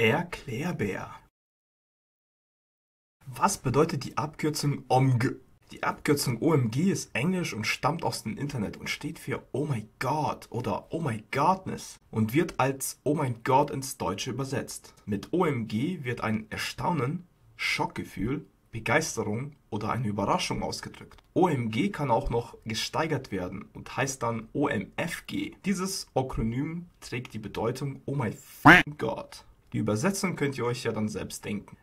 ErklärBär. Was bedeutet die Abkürzung OMG? Die Abkürzung OMG ist Englisch und stammt aus dem Internet und steht für Oh my God oder Oh my Godness und wird als Oh mein Gott ins Deutsche übersetzt. Mit OMG wird ein Erstaunen, Schockgefühl, Begeisterung oder eine Überraschung ausgedrückt. OMG kann auch noch gesteigert werden und heißt dann OMFG. Dieses Akronym trägt die Bedeutung Oh my fucking God. Die Übersetzung könnt ihr euch ja dann selbst denken.